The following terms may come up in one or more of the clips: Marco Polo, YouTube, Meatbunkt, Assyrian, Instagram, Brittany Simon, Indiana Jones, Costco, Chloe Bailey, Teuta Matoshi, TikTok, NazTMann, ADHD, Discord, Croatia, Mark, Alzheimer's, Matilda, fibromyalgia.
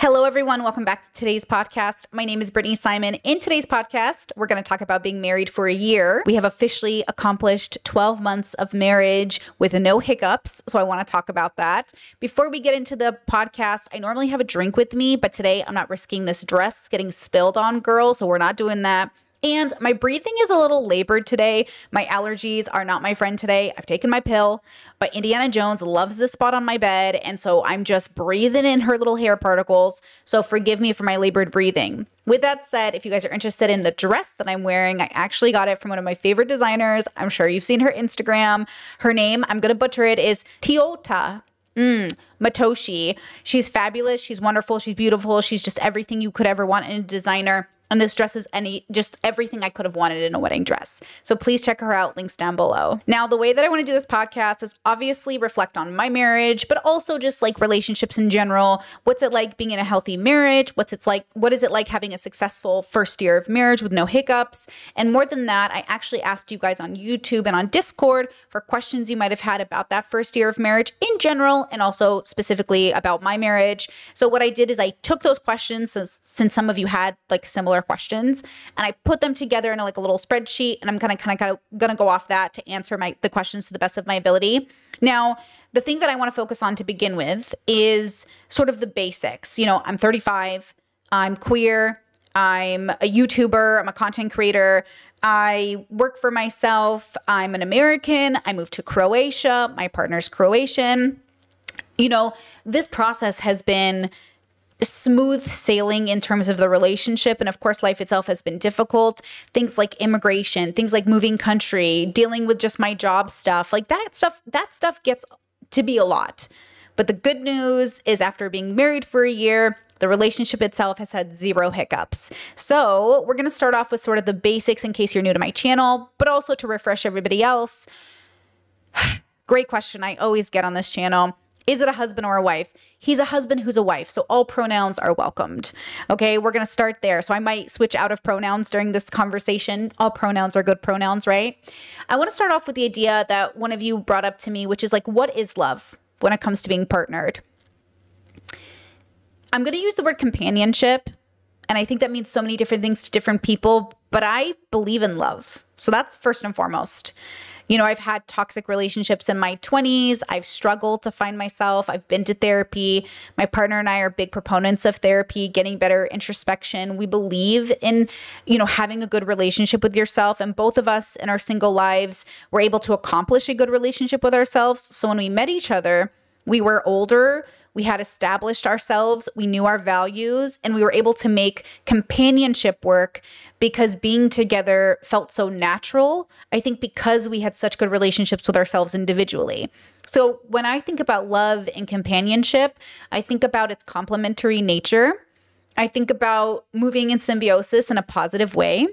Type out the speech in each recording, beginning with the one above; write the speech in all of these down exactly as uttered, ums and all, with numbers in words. Hello, everyone. Welcome back to today's podcast. My name is Brittany Simon. In today's podcast, we're going to talk about being married for a year. We have officially accomplished twelve months of marriage with no hiccups, so I want to talk about that. Before we get into the podcast, I normally have a drink with me, but today I'm not risking this dress getting spilled on, girl, so we're not doing that. And my breathing is a little labored today. My allergies are not my friend today. I've taken my pill, but Indiana Jones loves this spot on my bed. And so I'm just breathing in her little hair particles. So forgive me for my labored breathing. With that said, if you guys are interested in the dress that I'm wearing, I actually got it from one of my favorite designers. I'm sure you've seen her Instagram. Her name, I'm going to butcher it, is Teuta Mm, Matoshi. She's fabulous. She's wonderful. She's beautiful. She's just everything you could ever want in a designer. And this dress is any, just everything I could have wanted in a wedding dress. So please check her out, links down below. Now, the way that I want to do this podcast is obviously reflect on my marriage, but also just like relationships in general. What's it like being in a healthy marriage? What's it's like, what is it like having a successful first year of marriage with no hiccups? And more than that, I actually asked you guys on YouTube and on Discord for questions you might have had about that first year of marriage in general, and also specifically about my marriage. So what I did is I took those questions since, since some of you had like similar questions, and I put them together in like a little spreadsheet, and I'm kind of kind of gonna go off that to answer my the questions to the best of my ability. Now, the thing that I want to focus on to begin with is sort of the basics. You know, I'm thirty-five, I'm queer, I'm a YouTuber, I'm a content creator, I work for myself, I'm an American, I moved to Croatia, my partner's Croatian. You know, this process has been smooth sailing in terms of the relationship. And of course, life itself has been difficult. Things like immigration, things like moving country, dealing with just my job stuff, like that stuff, that stuff gets to be a lot. But the good news is after being married for a year, the relationship itself has had zero hiccups. So we're going to start off with sort of the basics in case you're new to my channel, but also to refresh everybody else. Great question I always get on this channel. Is it a husband or a wife? He's a husband who's a wife, so all pronouns are welcomed. Okay, we're going to start there. So I might switch out of pronouns during this conversation. All pronouns are good pronouns, right? I want to start off with the idea that one of you brought up to me, which is like, what is love when it comes to being partnered? I'm going to use the word companionship, and I think that means so many different things to different people, but I believe in love. So that's first and foremost. You know, I've had toxic relationships in my twenties. I've struggled to find myself. I've been to therapy. My partner and I are big proponents of therapy, getting better introspection. We believe in, you know, having a good relationship with yourself. And both of us in our single lives were able to accomplish a good relationship with ourselves. So when we met each other, we were older. We had established ourselves. We knew our values, and we were able to make companionship work because being together felt so natural. I think because we had such good relationships with ourselves individually. So when I think about love and companionship, I think about its complementary nature. I think about moving in symbiosis in a positive way.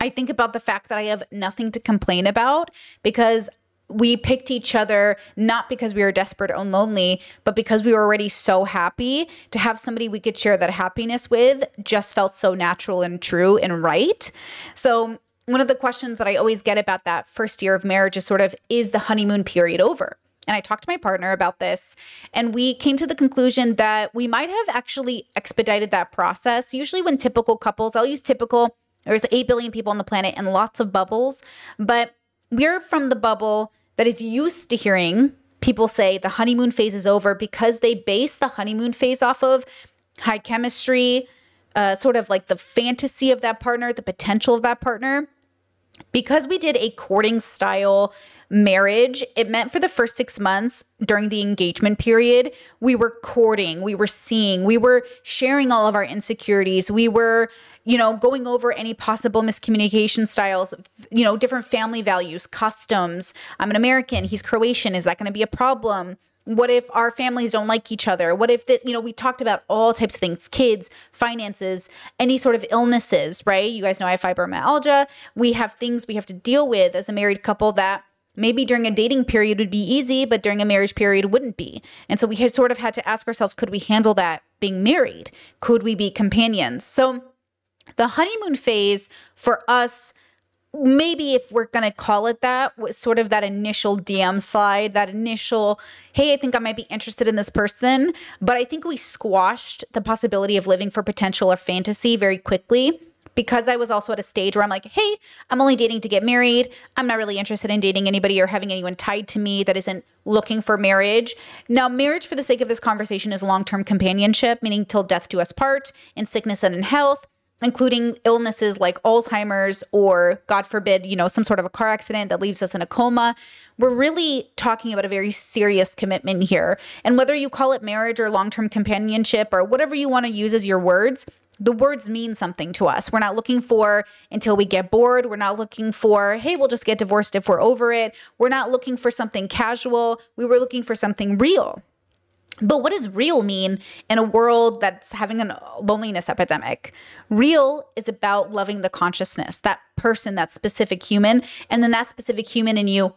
I think about the fact that I have nothing to complain about because we picked each other, not because we were desperate or lonely, but because we were already so happy. To have somebody we could share that happiness with just felt so natural and true and right. So one of the questions that I always get about that first year of marriage is sort of, is the honeymoon period over? And I talked to my partner about this, and we came to the conclusion that we might have actually expedited that process. Usually when typical couples, I'll use typical, there's eight billion people on the planet and lots of bubbles, but we're from the bubble that is used to hearing people say the honeymoon phase is over because they base the honeymoon phase off of high chemistry, uh, sort of like the fantasy of that partner, the potential of that partner. Because we did a courting style marriage, it meant for the first six months during the engagement period, we were courting, we were seeing, we were sharing all of our insecurities. We were, you know, going over any possible miscommunication styles, you know, different family values, customs. I'm an American, he's Croatian. Is that going to be a problem? What if our families don't like each other? What if this, you know, we talked about all types of things, kids, finances, any sort of illnesses, right? You guys know I have fibromyalgia. We have things we have to deal with as a married couple that maybe during a dating period would be easy, but during a marriage period wouldn't be. And so we had sort of had to ask ourselves, could we handle that being married? Could we be companions? So the honeymoon phase for us maybe if we're going to call it that, sort of that initial D M slide, that initial, hey, I think I might be interested in this person. But I think we squashed the possibility of living for potential or fantasy very quickly because I was also at a stage where I'm like, hey, I'm only dating to get married. I'm not really interested in dating anybody or having anyone tied to me that isn't looking for marriage. Now, marriage for the sake of this conversation is long-term companionship, meaning till death do us part, in sickness and in health, including illnesses like Alzheimer's or, God forbid, you know, some sort of a car accident that leaves us in a coma. We're really talking about a very serious commitment here. And whether you call it marriage or long-term companionship or whatever you want to use as your words, the words mean something to us. We're not looking for until we get bored. We're not looking for, hey, we'll just get divorced if we're over it. We're not looking for something casual. We were looking for something real. But what does real mean in a world that's having a loneliness epidemic? Real is about loving the consciousness, that person, that specific human, and then that specific human and you,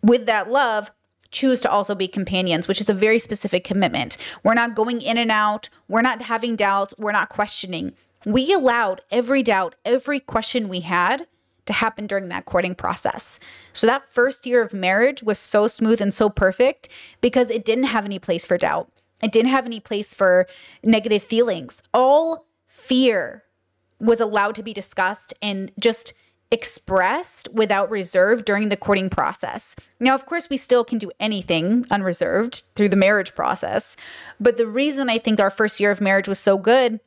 with that love, choose to also be companions, which is a very specific commitment. We're not going in and out. We're not having doubts. We're not questioning. We allowed every doubt, every question we had to happen during that courting process. So that first year of marriage was so smooth and so perfect because it didn't have any place for doubt. It didn't have any place for negative feelings. All fear was allowed to be discussed and just expressed without reserve during the courting process. Now, of course, we still can do anything unreserved through the marriage process. But the reason I think our first year of marriage was so good,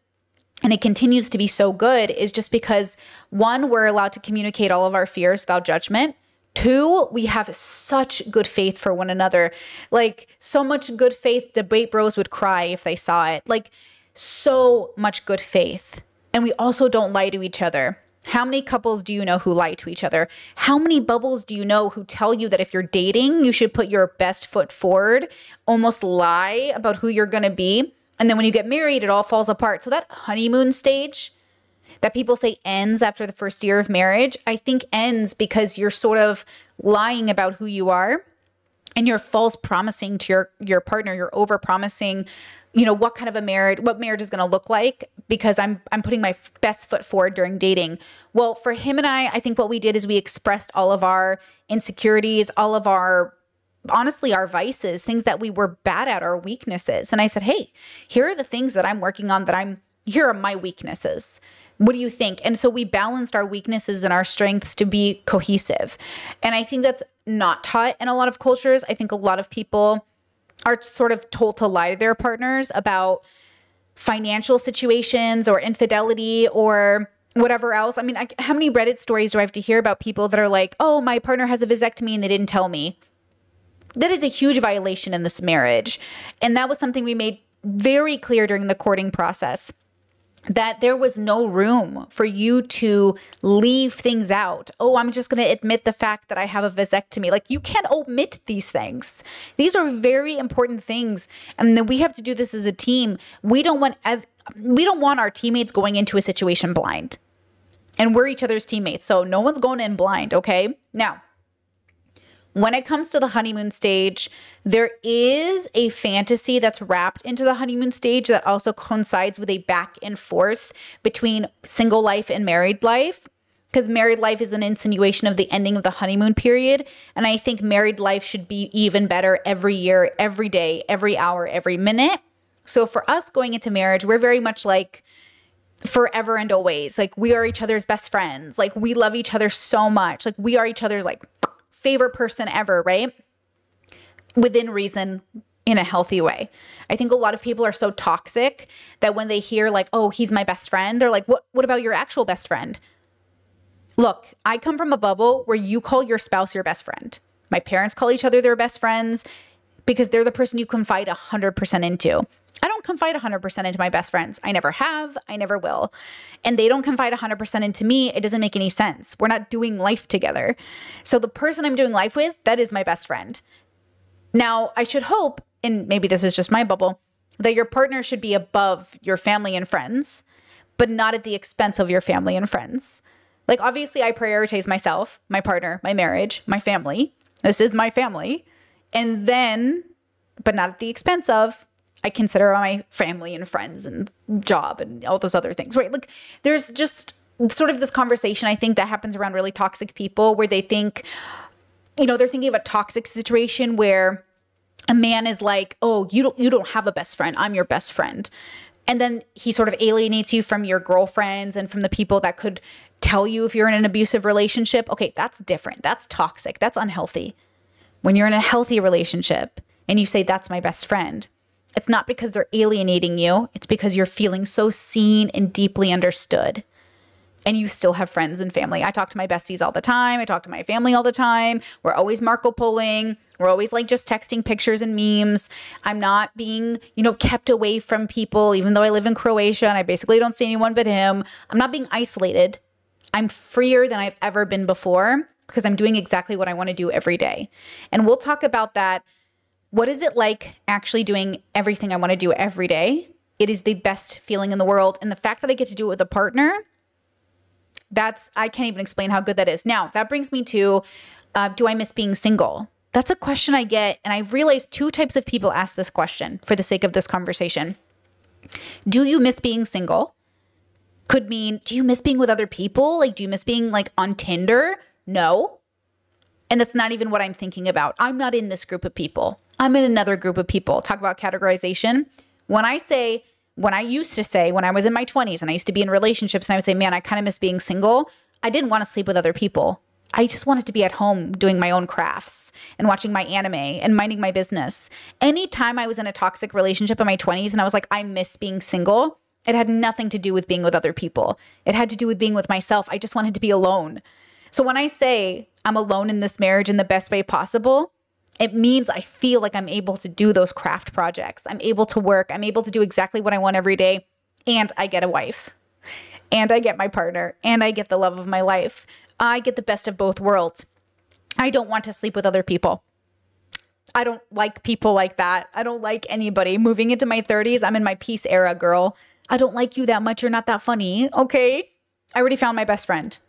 and it continues to be so good, is just because, one, we're allowed to communicate all of our fears without judgment. Two, we have such good faith for one another. Like, so much good faith, debate bros would cry if they saw it. Like, so much good faith. And we also don't lie to each other. How many couples do you know who lie to each other? How many bubbles do you know who tell you that if you're dating, you should put your best foot forward, almost lie about who you're going to be? And then when you get married, it all falls apart. So that honeymoon stage that people say ends after the first year of marriage, I think ends because you're sort of lying about who you are and you're false promising to your, your partner. You're over promising, you know, what kind of a marriage, what marriage is going to look like because I'm, I'm putting my best foot forward during dating. Well, for him and I, I think what we did is we expressed all of our insecurities, all of our honestly, our vices, things that we were bad at, our weaknesses. And I said, hey, here are the things that I'm working on that I'm, here are my weaknesses. What do you think? And so we balanced our weaknesses and our strengths to be cohesive. And I think that's not taught in a lot of cultures. I think a lot of people are sort of told to lie to their partners about financial situations or infidelity or whatever else. I mean, I, how many Reddit stories do I have to hear about people that are like, oh, my partner has a vasectomy and they didn't tell me? That is a huge violation in this marriage. And that was something we made very clear during the courting process, that there was no room for you to leave things out. Oh, I'm just going to admit the fact that I have a vasectomy. Like, you can't omit these things. These are very important things. And then we have to do this as a team. We don't want, we don't want our teammates going into a situation blind. And we're each other's teammates. So no one's going in blind, okay? Now, when it comes to the honeymoon stage, there is a fantasy that's wrapped into the honeymoon stage that also coincides with a back and forth between single life and married life, because married life is an insinuation of the ending of the honeymoon period. And I think married life should be even better every year, every day, every hour, every minute. So for us going into marriage, we're very much like forever and always. Like, we are each other's best friends. Like, we love each other so much. Like, we are each other's like favorite person ever, right? Within reason, in a healthy way. I think a lot of people are so toxic that when they hear like, oh, he's my best friend, they're like, what, what about your actual best friend? Look, I come from a bubble where you call your spouse your best friend. My parents call each other their best friends because they're the person you confide one hundred percent into. I don't confide one hundred percent into my best friends. I never have. I never will. And they don't confide one hundred percent into me. It doesn't make any sense. We're not doing life together. So the person I'm doing life with, that is my best friend. Now, I should hope, and maybe this is just my bubble, that your partner should be above your family and friends, but not at the expense of your family and friends. Like, obviously, I prioritize myself, my partner, my marriage, my family. This is my family. And then, but not at the expense of, I consider my family and friends and job and all those other things, right? Like, there's just sort of this conversation, I think, that happens around really toxic people where they think, you know, they're thinking of a toxic situation where a man is like, oh, you don't, you don't have a best friend. I'm your best friend. And then he sort of alienates you from your girlfriends and from the people that could tell you if you're in an abusive relationship. Okay, that's different. That's toxic. That's unhealthy. When you're in a healthy relationship and you say, that's my best friend, it's not because they're alienating you. It's because you're feeling so seen and deeply understood. And you still have friends and family. I talk to my besties all the time. I talk to my family all the time. We're always Marco Poloing. We're always like just texting pictures and memes. I'm not being, you know, kept away from people, even though I live in Croatia and I basically don't see anyone but him. I'm not being isolated. I'm freer than I've ever been before because I'm doing exactly what I want to do every day. And we'll talk about that. What is it like actually doing everything I want to do every day? It is the best feeling in the world. And the fact that I get to do it with a partner, that's, I can't even explain how good that is. Now, that brings me to, uh, do I miss being single? That's a question I get. And I realized two types of people ask this question for the sake of this conversation. Do you miss being single? Could mean, do you miss being with other people? Like, do you miss being like on Tinder? No. And that's not even what I'm thinking about. I'm not in this group of people. I'm in another group of people. Talk about categorization. When I say, When I used to say, when I was in my twenties and I used to be in relationships and I would say, man, I kind of miss being single. I didn't want to sleep with other people. I just wanted to be at home doing my own crafts and watching my anime and minding my business. Anytime I was in a toxic relationship in my twenties and I was like, I miss being single, it had nothing to do with being with other people. It had to do with being with myself. I just wanted to be alone. So when I say I'm alone in this marriage in the best way possible, it means I feel like I'm able to do those craft projects. I'm able to work. I'm able to do exactly what I want every day. And I get a wife. And I get my partner. And I get the love of my life. I get the best of both worlds. I don't want to sleep with other people. I don't like people like that. I don't like anybody. Moving into my thirties, I'm in my peace era, girl. I don't like you that much. You're not that funny. Okay? I already found my best friend.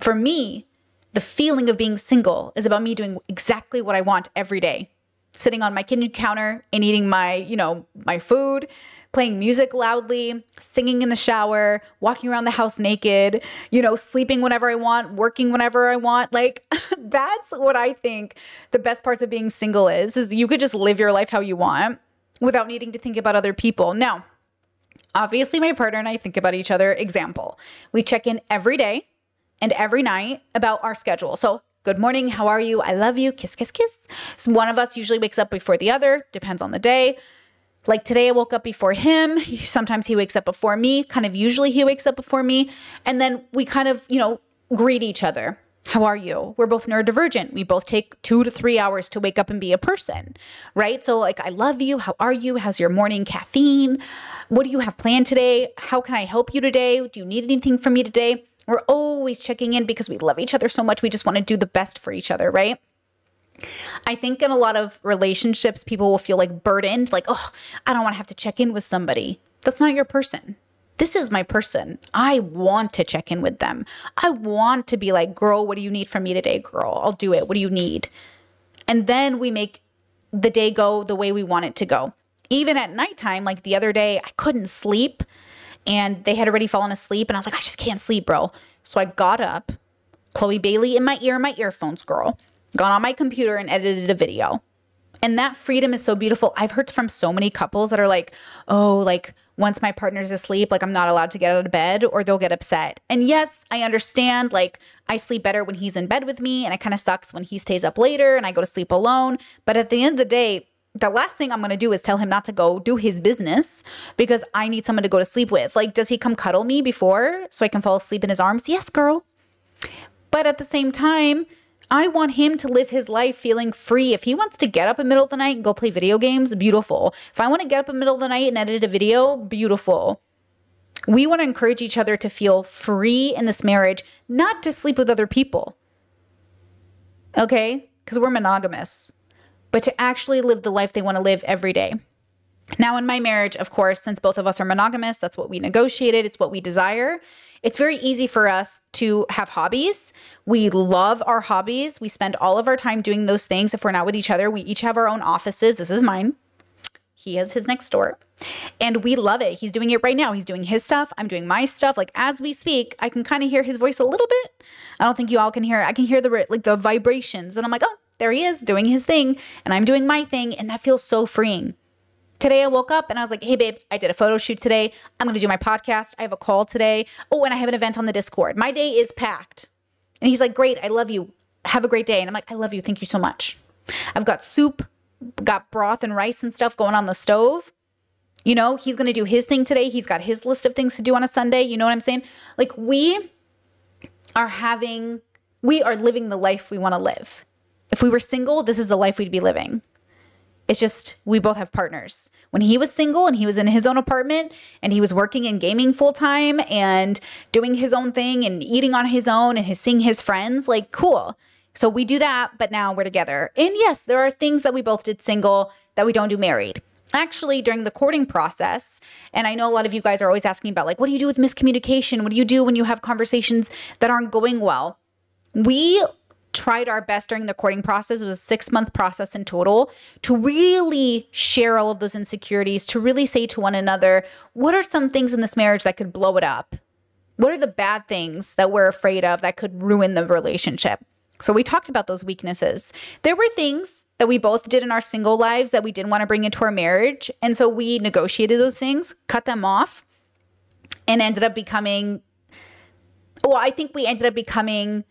For me, the feeling of being single is about me doing exactly what I want every day. Sitting on my kitchen counter and eating my, you know, my food, playing music loudly, singing in the shower, walking around the house naked, you know, sleeping whenever I want, working whenever I want. Like, that's what I think the best parts of being single is, is you could just live your life how you want without needing to think about other people. Now, obviously my partner and I think about each other. Example, we check in every day and every night about our schedule. So good morning, how are you? I love you, kiss, kiss, kiss. So one of us usually wakes up before the other, depends on the day. Like today I woke up before him. Sometimes he wakes up before me, kind of usually he wakes up before me. And then we kind of, you know, greet each other. How are you? We're both neurodivergent. We both take two to three hours to wake up and be a person, right? So like, I love you. How are you? How's your morning caffeine? What do you have planned today? How can I help you today? Do you need anything from me today? We're always checking in because we love each other so much. We just want to do the best for each other, right? I think in a lot of relationships, people will feel like burdened, like, oh, I don't want to have to check in with somebody. That's not your person. This is my person. I want to check in with them. I want to be like, girl, what do you need from me today, girl? I'll do it. What do you need? And then we make the day go the way we want it to go. Even at nighttime, like the other day, I couldn't sleep. And they had already fallen asleep. And I was like, I just can't sleep, bro. So I got up, Chloe Bailey in my ear, my earphones, girl. Gone on my computer and edited a video. And that freedom is so beautiful. I've heard from so many couples that are like, oh, like once my partner's asleep, like I'm not allowed to get out of bed or they'll get upset. And yes, I understand, like I sleep better when he's in bed with me. And it kind of sucks when he stays up later and I go to sleep alone. But at the end of the day, the last thing I'm going to do is tell him not to go do his business because I need someone to go to sleep with. Like, does he come cuddle me before so I can fall asleep in his arms? Yes, girl. But at the same time, I want him to live his life feeling free. If he wants to get up in the middle of the night and go play video games, beautiful. If I want to get up in the middle of the night and edit a video, beautiful. We want to encourage each other to feel free in this marriage, not to sleep with other people. Okay? Because we're monogamous. But to actually live the life they want to live every day. Now in my marriage, of course, since both of us are monogamous, that's what we negotiated, it's what we desire. It's very easy for us to have hobbies. We love our hobbies. We spend all of our time doing those things. If we're not with each other, we each have our own offices. This is mine. He has his next door. And we love it. He's doing it right now. He's doing his stuff. I'm doing my stuff. Like, as we speak, I can kind of hear his voice a little bit. I don't think you all can hear it. I can hear the, like, the vibrations. And I'm like, oh, there he is doing his thing. And I'm doing my thing. And that feels so freeing. Today I woke up and I was like, hey, babe, I did a photo shoot today. I'm going to do my podcast. I have a call today. Oh, and I have an event on the Discord. My day is packed. And he's like, great. I love you. Have a great day. And I'm like, I love you. Thank you so much. I've got soup, got broth and rice and stuff going on the stove. You know, he's going to do his thing today. He's got his list of things to do on a Sunday. You know what I'm saying? Like, we are having, we are living the life we want to live. If we were single, this is the life we'd be living. It's just, we both have partners. When he was single and he was in his own apartment and he was working and gaming full time and doing his own thing and eating on his own and his seeing his friends, like, cool. So we do that, but now we're together. And yes, there are things that we both did single that we don't do married. Actually, during the courting process, and I know a lot of you guys are always asking about, like, what do you do with miscommunication? What do you do when you have conversations that aren't going well? We tried our best during the courting process. It was a six-month process in total to really share all of those insecurities, to really say to one another, what are some things in this marriage that could blow it up? What are the bad things that we're afraid of that could ruin the relationship? So we talked about those weaknesses. There were things that we both did in our single lives that we didn't want to bring into our marriage. And so we negotiated those things, cut them off, and ended up becoming, well, I think we ended up becoming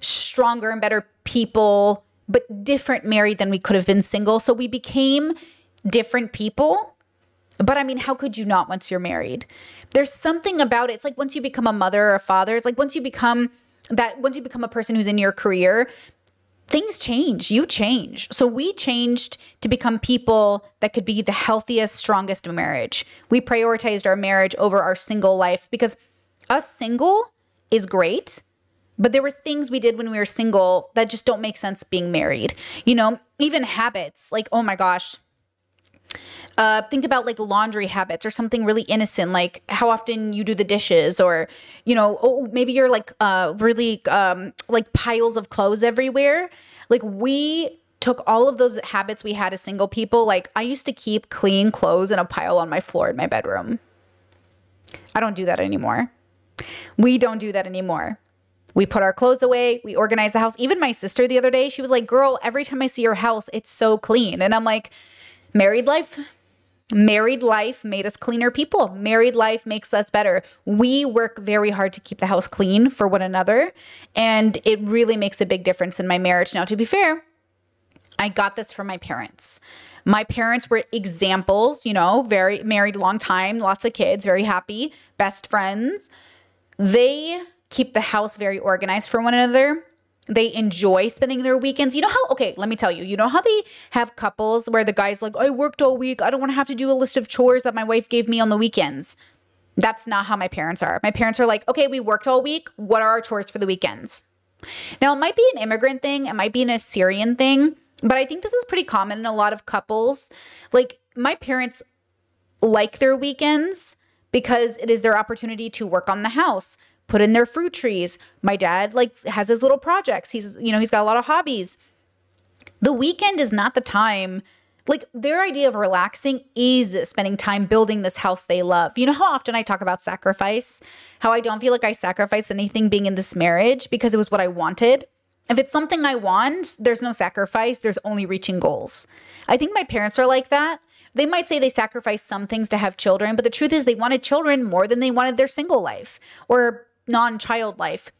stronger and better people, but different married than we could have been single. So we became different people. But I mean, how could you not once you're married? There's something about it. It's like once you become a mother or a father, it's like once you become... that once you become a person who's in your career, things change, you change. So we changed to become people that could be the healthiest, strongest marriage. We prioritized our marriage over our single life because us single is great, but there were things we did when we were single that just don't make sense being married. You know, even habits, like, oh my gosh, Uh, think about like laundry habits or something really innocent, like how often you do the dishes, or, you know, oh, maybe you're like uh, really um, like piles of clothes everywhere. Like, we took all of those habits we had as single people. Like, I used to keep clean clothes in a pile on my floor in my bedroom. I don't do that anymore. We don't do that anymore. We put our clothes away. We organize the house. Even my sister the other day, she was like, girl, every time I see your house, it's so clean. And I'm like, married life. Married life made us cleaner people. Married life makes us better. We work very hard to keep the house clean for one another. And it really makes a big difference in my marriage. Now, to be fair, I got this from my parents. My parents were examples, you know, very married, long time, lots of kids, very happy, best friends. They keep the house very organized for one another. They enjoy spending their weekends. You know how, okay, let me tell you, you know how they have couples where the guy's like, I worked all week. I don't want to have to do a list of chores that my wife gave me on the weekends. That's not how my parents are. My parents are like, okay, we worked all week. What are our chores for the weekends? Now, it might be an immigrant thing. It might be an Assyrian thing. But I think this is pretty common in a lot of couples. Like, my parents like their weekends because it is their opportunity to work on the house, put in their fruit trees. My dad like has his little projects. He's, you know, he's got a lot of hobbies. The weekend is not the time. Like, their idea of relaxing is spending time building this house they love. You know how often I talk about sacrifice, how I don't feel like I sacrificed anything being in this marriage because it was what I wanted. If it's something I want, there's no sacrifice. There's only reaching goals. I think my parents are like that. They might say they sacrificed some things to have children, but the truth is they wanted children more than they wanted their single life or non-child life.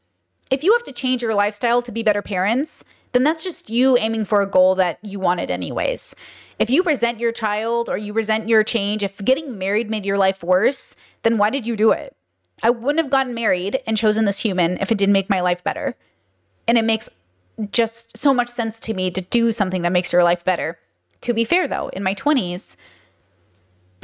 If you have to change your lifestyle to be better parents, then that's just you aiming for a goal that you wanted anyways. If you resent your child or you resent your change, if getting married made your life worse, then why did you do it? I wouldn't have gotten married and chosen this human if it didn't make my life better. And it makes just so much sense to me to do something that makes your life better. To be fair though, in my twenties,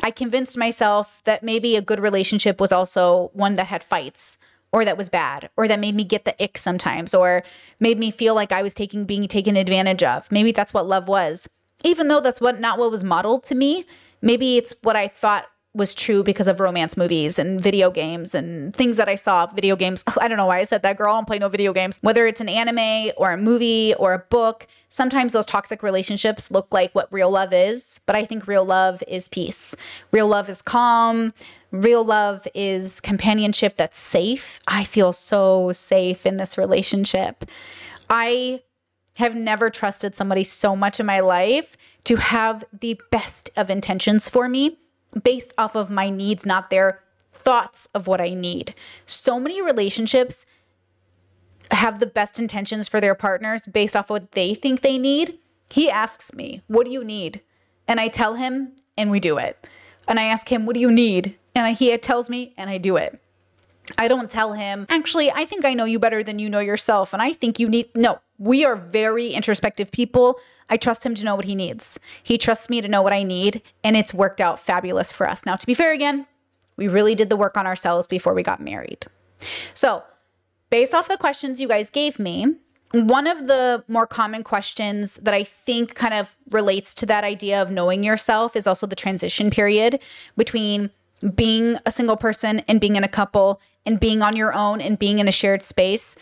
I convinced myself that maybe a good relationship was also one that had fights, or that was bad, or that made me get the ick sometimes, or made me feel like I was taking, being taken advantage of. Maybe that's what love was. Even though that's what not what was modeled to me, maybe it's what I thought was true because of romance movies and video games and things that I saw. Video games. I don't know why I said that, girl. I don't play no video games. Whether it's an anime or a movie or a book, sometimes those toxic relationships look like what real love is. But I think real love is peace. Real love is calm. Real love is companionship that's safe. I feel so safe in this relationship. I have never trusted somebody so much in my life to have the best of intentions for me based off of my needs, not their thoughts of what I need. So many relationships have the best intentions for their partners based off of what they think they need. He asks me, what do you need? And I tell him and we do it. And I ask him, what do you need? And I, he tells me and I do it. I don't tell him, actually, I think I know you better than you know yourself. And I think you need, no, we are very introspective people. I trust him to know what he needs. He trusts me to know what I need. And it's worked out fabulous for us. Now, to be fair again, we really did the work on ourselves before we got married. So based off the questions you guys gave me, one of the more common questions that I think kind of relates to that idea of knowing yourself is also the transition period between being a single person and being in a couple and being on your own and being in a shared space.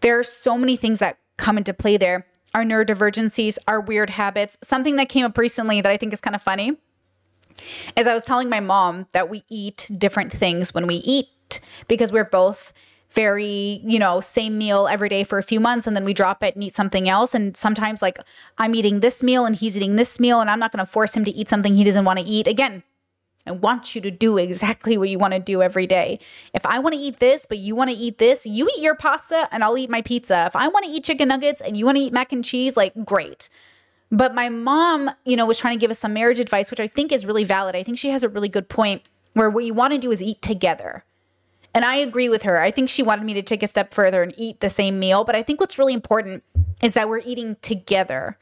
There are so many things that come into play there. Our neurodivergencies, our weird habits. Something that came up recently that I think is kind of funny is I was telling my mom that we eat different things when we eat because we're both very, you know, same meal every day for a few months and then we drop it and eat something else. And sometimes like I'm eating this meal and he's eating this meal and I'm not going to force him to eat something he doesn't want to eat. Again, I want you to do exactly what you want to do every day. If I want to eat this, but you want to eat this, you eat your pasta and I'll eat my pizza. If I want to eat chicken nuggets and you want to eat mac and cheese, like great. But my mom, you know, was trying to give us some marriage advice, which I think is really valid. I think she has a really good point where what you want to do is eat together. And I agree with her. I think she wanted me to take a step further and eat the same meal. But I think what's really important is that we're eating together.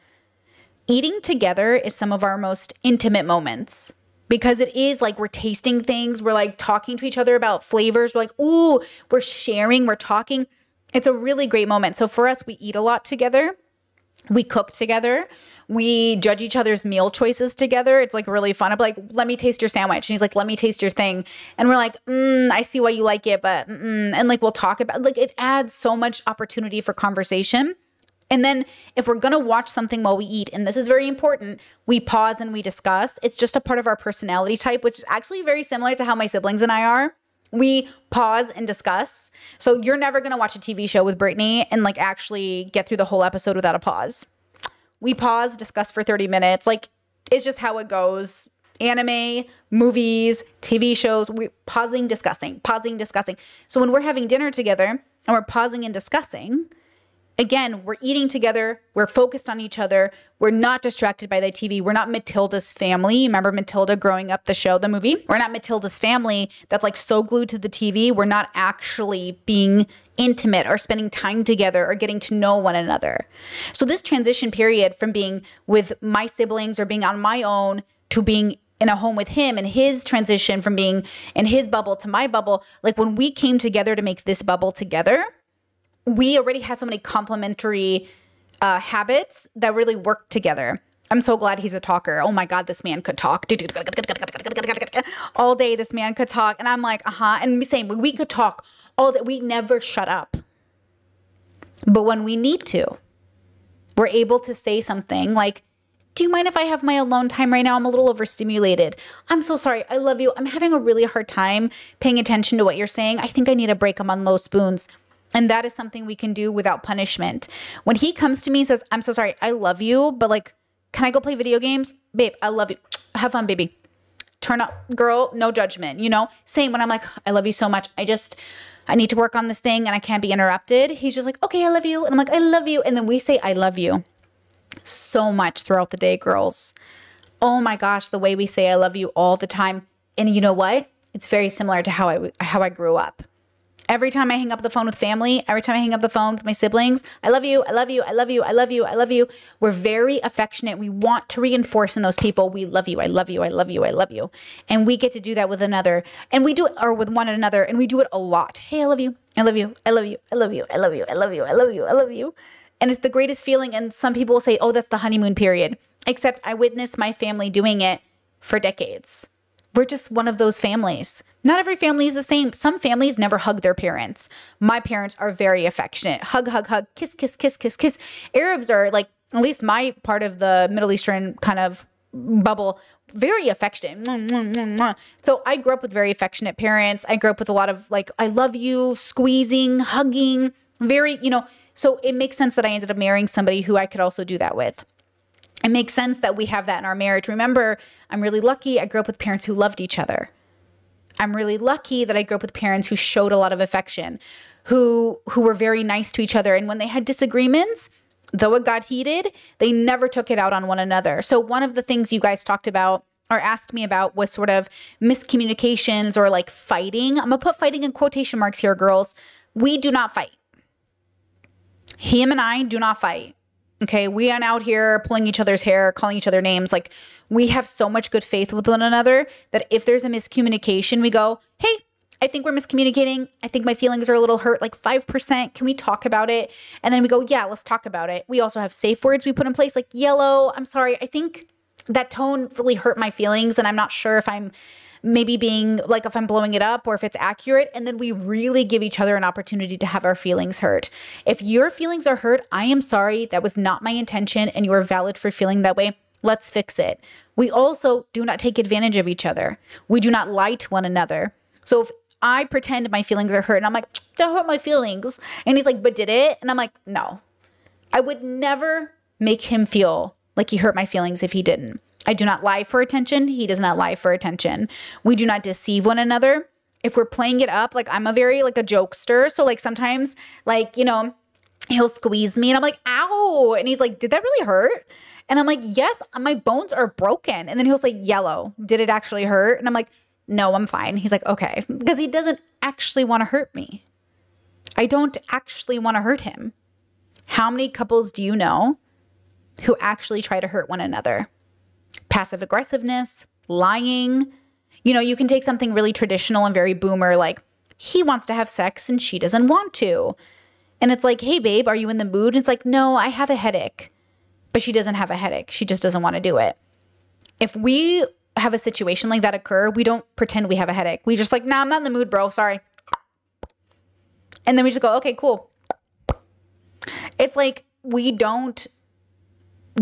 Eating together is some of our most intimate moments. Because it is like we're tasting things. We're like talking to each other about flavors. We're like, ooh, we're sharing. We're talking. It's a really great moment. So for us, we eat a lot together. We cook together. We judge each other's meal choices together. It's like really fun. I'm like, let me taste your sandwich. And he's like, let me taste your thing. And we're like, mm, I see why you like it, but mm-mm. And like we'll talk about, like it adds so much opportunity for conversation. And then if we're going to watch something while we eat, and this is very important, we pause and we discuss. It's just a part of our personality type, which is actually very similar to how my siblings and I are. We pause and discuss. So you're never going to watch a T V show with Brittany and like actually get through the whole episode without a pause. We pause, discuss for thirty minutes. Like it's just how it goes. Anime, movies, T V shows, we're pausing, discussing, pausing, discussing. So when we're having dinner together and we're pausing and discussing, again, we're eating together. We're focused on each other. We're not distracted by the T V. We're not Matilda's family. Remember Matilda growing up, the show, the movie? We're not Matilda's family that's like so glued to the T V. We're not actually being intimate or spending time together or getting to know one another. So this transition period from being with my siblings or being on my own to being in a home with him and his transition from being in his bubble to my bubble, like when we came together to make this bubble together, we already had so many complementary uh, habits that really worked together. I'm so glad he's a talker. Oh my God, this man could talk. All day this man could talk. And I'm like, uh-huh. And same, we could talk all day. We never shut up. But when we need to, we're able to say something like, do you mind if I have my alone time right now? I'm a little overstimulated. I'm so sorry. I love you. I'm having a really hard time paying attention to what you're saying. I think I need a break. I'm on low spoons. And that is something we can do without punishment. When he comes to me and says, I'm so sorry, I love you, but like, can I go play video games? Babe, I love you. Have fun, baby. Turn up, girl, no judgment, you know? Same when I'm like, I love you so much. I just, I need to work on this thing and I can't be interrupted. He's just like, okay, I love you. And I'm like, I love you. And then we say, I love you so much throughout the day, girls. Oh my gosh, the way we say I love you all the time. And you know what? It's very similar to how I, how I grew up. Every time I hang up the phone with family, every time I hang up the phone with my siblings, I love you, I love you, I love you, I love you, I love you. We're very affectionate. We want to reinforce in those people, we love you, I love you, I love you, I love you. And we get to do that with another, and we do it, or with one another, and we do it a lot. Hey, I love you, I love you, I love you, I love you, I love you, I love you, I love you, I love you. And it's the greatest feeling, and some people will say, oh, that's the honeymoon period. Except I witnessed my family doing it for decades. We're just one of those families. Not every family is the same. Some families never hug their parents. My parents are very affectionate. Hug, hug, hug, kiss, kiss, kiss, kiss, kiss. Arabs are like, at least my part of the Middle Eastern kind of bubble, very affectionate. So I grew up with very affectionate parents. I grew up with a lot of like, I love you, squeezing, hugging, very, you know, so it makes sense that I ended up marrying somebody who I could also do that with. It makes sense that we have that in our marriage. Remember, I'm really lucky I grew up with parents who loved each other. I'm really lucky that I grew up with parents who showed a lot of affection, who, who were very nice to each other. And when they had disagreements, though it got heated, they never took it out on one another. So one of the things you guys talked about or asked me about was sort of miscommunications or like fighting. I'm going to put fighting in quotation marks here, girls. We do not fight. Him and I do not fight. Okay, we aren't out here pulling each other's hair, calling each other names. Like, we have so much good faith with one another that if there's a miscommunication, we go, hey, I think we're miscommunicating. I think my feelings are a little hurt, like five percent. Can we talk about it? And then we go, yeah, let's talk about it. We also have safe words we put in place, like yellow. I'm sorry. I think that tone really hurt my feelings, and I'm not sure if I'm maybe being like, if I'm blowing it up or if it's accurate. And then we really give each other an opportunity to have our feelings hurt. If your feelings are hurt, I am sorry. That was not my intention, and you are valid for feeling that way. Let's fix it. We also do not take advantage of each other. We do not lie to one another. So if I pretend my feelings are hurt and I'm like, that hurt my feelings, and he's like, but did it? And I'm like, no, I would never make him feel like he hurt my feelings if he didn't. I do not lie for attention. He does not lie for attention. We do not deceive one another. If we're playing it up, like I'm a very like a jokester. So like sometimes like, you know, he'll squeeze me and I'm like, ow. And he's like, did that really hurt? And I'm like, yes, my bones are broken. And then he'll say, yellow, did it actually hurt? And I'm like, no, I'm fine. He's like, okay. Because he doesn't actually want to hurt me. I don't actually want to hurt him. How many couples do you know who actually try to hurt one another? Passive aggressiveness, lying. You know, you can take something really traditional and very boomer, like he wants to have sex and she doesn't want to. And it's like, hey, babe, are you in the mood? And it's like, no, I have a headache. But she doesn't have a headache. She just doesn't want to do it. If we have a situation like that occur, we don't pretend we have a headache. We just like, nah, I'm not in the mood, bro. Sorry. And then we just go, okay, cool. It's like we don't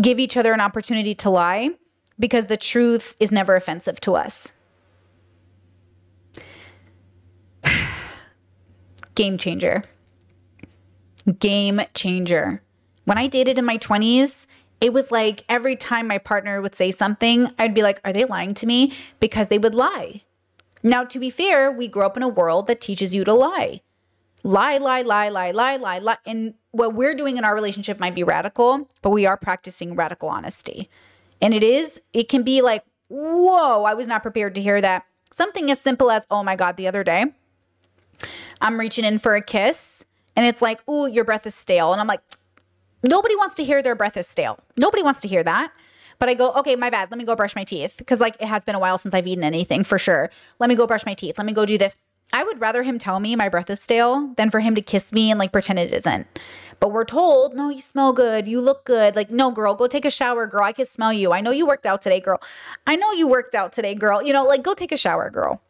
give each other an opportunity to lie, because the truth is never offensive to us. Game changer. Game changer. When I dated in my twenties, it was like every time my partner would say something, I'd be like, are they lying to me? Because they would lie. Now, to be fair, we grew up in a world that teaches you to lie. Lie, lie, lie, lie, lie, lie, lie. And what we're doing in our relationship might be radical, but we are practicing radical honesty. And it is, it can be like, whoa, I was not prepared to hear that. Something as simple as, oh my God, the other day, I'm reaching in for a kiss and it's like, ooh, your breath is stale. And I'm like, nobody wants to hear their breath is stale. Nobody wants to hear that. But I go, okay, my bad. Let me go brush my teeth. Because like it has been a while since I've eaten anything for sure. Let me go brush my teeth. Let me go do this. I would rather him tell me my breath is stale than for him to kiss me and like pretend it isn't. But we're told, no, you smell good. You look good. Like, no, girl, go take a shower, girl. I can smell you. I know you worked out today, girl. I know you worked out today, girl. You know, like, go take a shower, girl.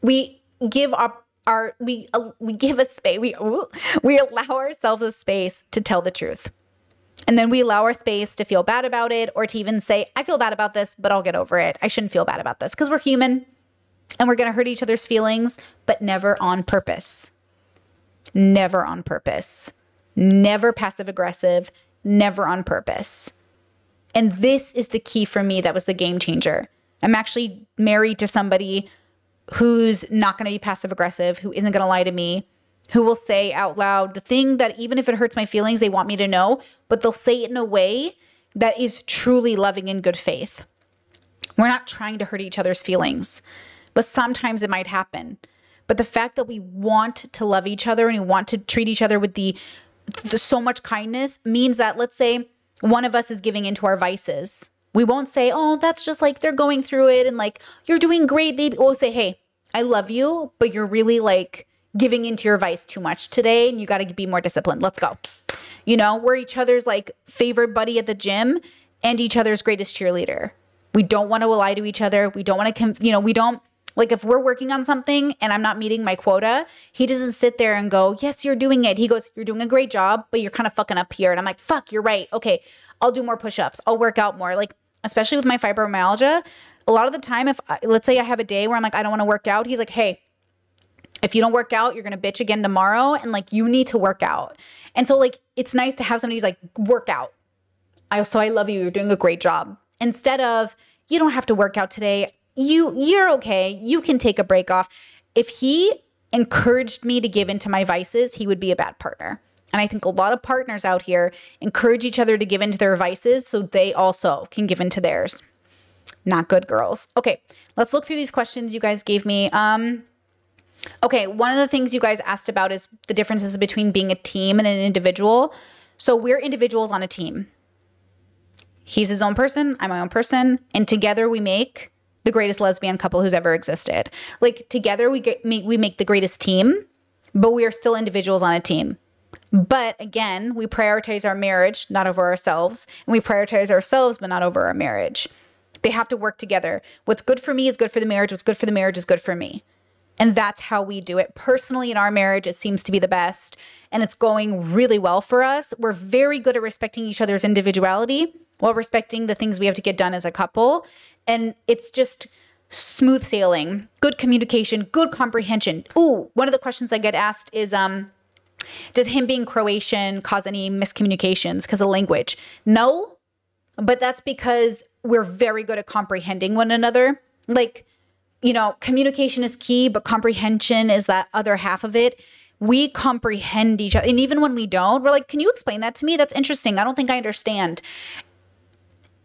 We give our, our we, uh, we give a space. We, we allow ourselves a space to tell the truth. And then we allow our space to feel bad about it, or to even say, I feel bad about this, but I'll get over it. I shouldn't feel bad about this, because we're human. And we're going to hurt each other's feelings, but never on purpose. Never on purpose. Never passive aggressive. Never on purpose. And this is the key for me. That was the game changer. I'm actually married to somebody who's not going to be passive aggressive, who isn't going to lie to me, who will say out loud the thing that even if it hurts my feelings, they want me to know, but they'll say it in a way that is truly loving and good faith. We're not trying to hurt each other's feelings. But sometimes it might happen. But the fact that we want to love each other and we want to treat each other with the, the so much kindness means that, let's say, one of us is giving into our vices. We won't say, oh, that's just like they're going through it and like, you're doing great, baby. We'll say, hey, I love you, but you're really like giving into your vice too much today and you got to be more disciplined. Let's go. You know, we're each other's like favorite buddy at the gym and each other's greatest cheerleader. We don't want to lie to each other. We don't want to, you know, we don't, like if we're working on something and I'm not meeting my quota, he doesn't sit there and go, yes, you're doing it. He goes, you're doing a great job, but you're kind of fucking up here. And I'm like, fuck, you're right. Okay, I'll do more push-ups. I'll work out more. Like, especially with my fibromyalgia, a lot of the time, if I, let's say I have a day where I'm like, I don't want to work out. He's like, hey, if you don't work out, you're going to bitch again tomorrow. And like, you need to work out. And so like, it's nice to have somebody who's like, work out. I, so I love you. You're doing a great job. Instead of, you don't have to work out today. You, you're okay. You can take a break off. If he encouraged me to give into my vices, he would be a bad partner. And I think a lot of partners out here encourage each other to give into their vices so they also can give into theirs. Not good, girls. Okay, let's look through these questions you guys gave me. Um, okay, one of the things you guys asked about is the differences between being a team and an individual. So we're individuals on a team. He's his own person, I'm my own person, and together we make the greatest lesbian couple who's ever existed. Like, together we get, we make the greatest team, but we are still individuals on a team. But again, we prioritize our marriage, not over ourselves. And we prioritize ourselves, but not over our marriage. They have to work together. What's good for me is good for the marriage. What's good for the marriage is good for me. And that's how we do it. Personally, in our marriage, it seems to be the best. And it's going really well for us. We're very good at respecting each other's individuality while respecting the things we have to get done as a couple. And it's just smooth sailing, good communication, good comprehension. Ooh, one of the questions I get asked is, um, does him being Croatian cause any miscommunications because of language? No, but that's because we're very good at comprehending one another. Like, you know, communication is key, but comprehension is that other half of it. We comprehend each other. And even when we don't, we're like, can you explain that to me? That's interesting. I don't think I understand.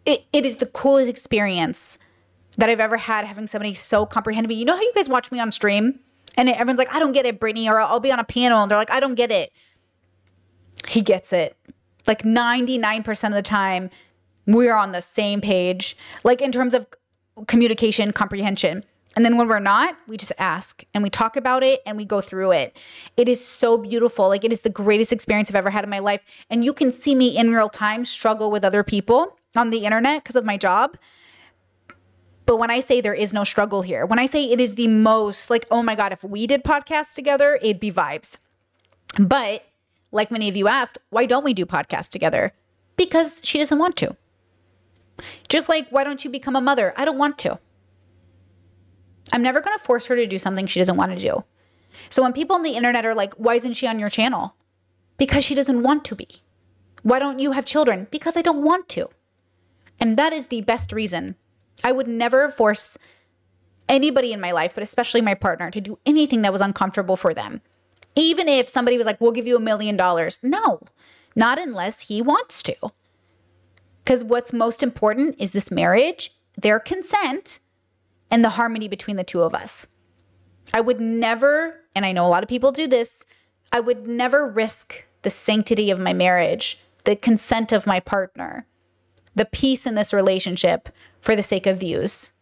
It, it is the coolest experience that I've ever had, having somebody so comprehensive. You know how you guys watch me on stream? And everyone's like, I don't get it, Brittany, or I'll be on a panel. And they're like, I don't get it. He gets it. Like ninety-nine percent of the time, we're on the same page, like in terms of communication, comprehension. And then when we're not, we just ask and we talk about it and we go through it. It is so beautiful. Like, it is the greatest experience I've ever had in my life. And you can see me in real time struggle with other people on the internet because of my job. But when I say there is no struggle here, when I say it is the most, like, oh my God, if we did podcasts together, it'd be vibes. But like many of you asked, why don't we do podcasts together? Because she doesn't want to. Just like, why don't you become a mother? I don't want to. I'm never going to force her to do something she doesn't want to do. So when people on the internet are like, why isn't she on your channel? Because she doesn't want to be. Why don't you have children? Because I don't want to. And that is the best reason. I would never force anybody in my life, but especially my partner, to do anything that was uncomfortable for them. Even if somebody was like, we'll give you a million dollars. No, not unless he wants to. Because what's most important is this marriage, their consent, and the harmony between the two of us. I would never, and I know a lot of people do this, I would never risk the sanctity of my marriage, the consent of my partner, the peace in this relationship for the sake of views.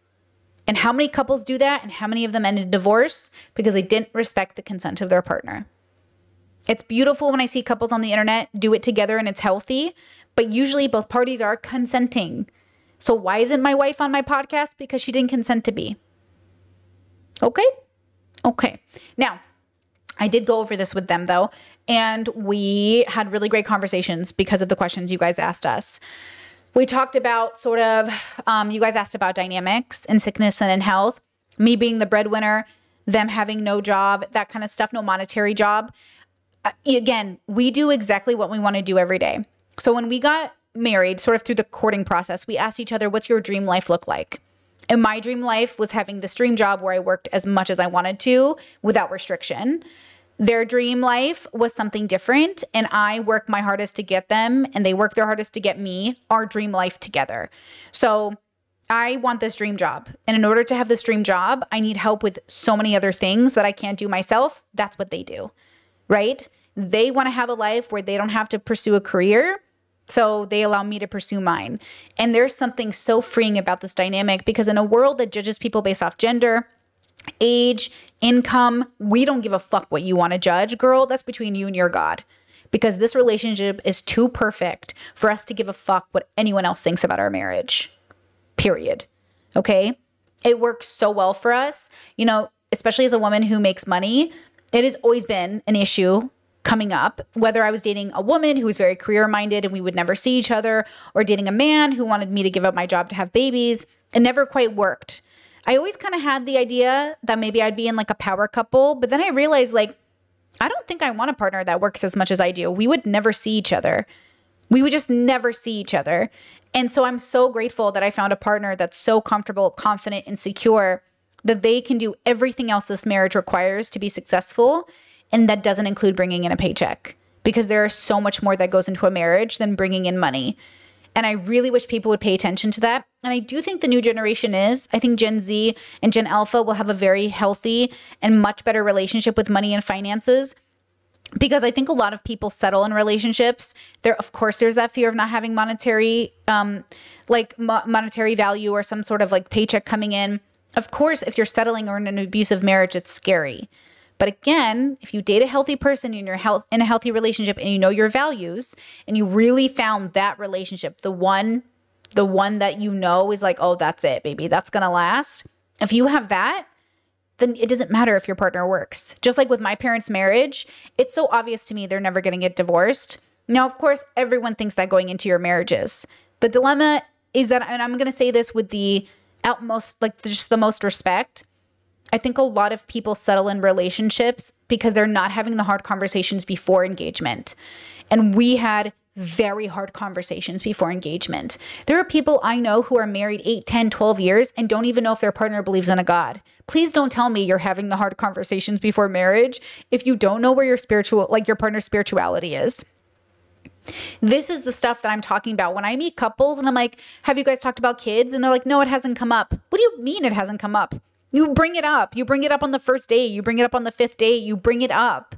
And how many couples do that? And how many of them end in divorce because they didn't respect the consent of their partner? It's beautiful when I see couples on the internet do it together and it's healthy, but usually both parties are consenting. So why isn't my wife on my podcast? Because she didn't consent to be. Okay. Okay. Now, I did go over this with them though, and we had really great conversations because of the questions you guys asked us. We talked about sort of, um, you guys asked about dynamics in sickness and in health, me being the breadwinner, them having no job, that kind of stuff, no monetary job. Uh, again, we do exactly what we want to do every day. So when we got married, sort of through the courting process, we asked each other, what's your dream life look like? And my dream life was having this dream job where I worked as much as I wanted to without restriction. Their dream life was something different, and I work my hardest to get them, and they work their hardest to get me, our dream life together. So I want this dream job. And in order to have this dream job, I need help with so many other things that I can't do myself. That's what they do, right? They want to have a life where they don't have to pursue a career, so they allow me to pursue mine. And there's something so freeing about this dynamic, because in a world that judges people based off gender, age, income, we don't give a fuck what you want to judge, girl. That's between you and your God, because this relationship is too perfect for us to give a fuck what anyone else thinks about our marriage, period. Okay. It works so well for us, you know, especially as a woman who makes money. It has always been an issue coming up, whether I was dating a woman who was very career-minded and we would never see each other, or dating a man who wanted me to give up my job to have babies. It never quite worked. I always kind of had the idea that maybe I'd be in like a power couple, but then I realized, like, I don't think I want a partner that works as much as I do. We would never see each other. We would just never see each other. And so I'm so grateful that I found a partner that's so comfortable, confident, and secure that they can do everything else this marriage requires to be successful. And that doesn't include bringing in a paycheck, because there is so much more that goes into a marriage than bringing in money. And I really wish people would pay attention to that. And I do think the new generation is. I think Gen Z and Gen Alpha will have a very healthy and much better relationship with money and finances, because I think a lot of people settle in relationships. There, of course, there's that fear of not having monetary, um, like mo monetary value or some sort of like paycheck coming in. Of course, if you're settling or in an abusive marriage, it's scary. But again, if you date a healthy person in your health in a healthy relationship, and you know your values, and you really found that relationship, the one, the one that you know is like, oh, that's it, baby, that's gonna last. If you have that, then it doesn't matter if your partner works. Just like with my parents' marriage, it's so obvious to me they're never gonna get divorced. Now, of course, everyone thinks that going into your marriages. The dilemma is that, and I'm gonna say this with the outmost, like just the most respect, I think a lot of people settle in relationships because they're not having the hard conversations before engagement. And we had very hard conversations before engagement. There are people I know who are married eight, ten, twelve years and don't even know if their partner believes in a God. Please don't tell me you're having the hard conversations before marriage if you don't know where your spiritual, like your partner's spirituality is. This is the stuff that I'm talking about when I meet couples and I'm like, have you guys talked about kids? And they're like, no, it hasn't come up. What do you mean it hasn't come up? You bring it up. You bring it up on the first date. You bring it up on the fifth date. You bring it up.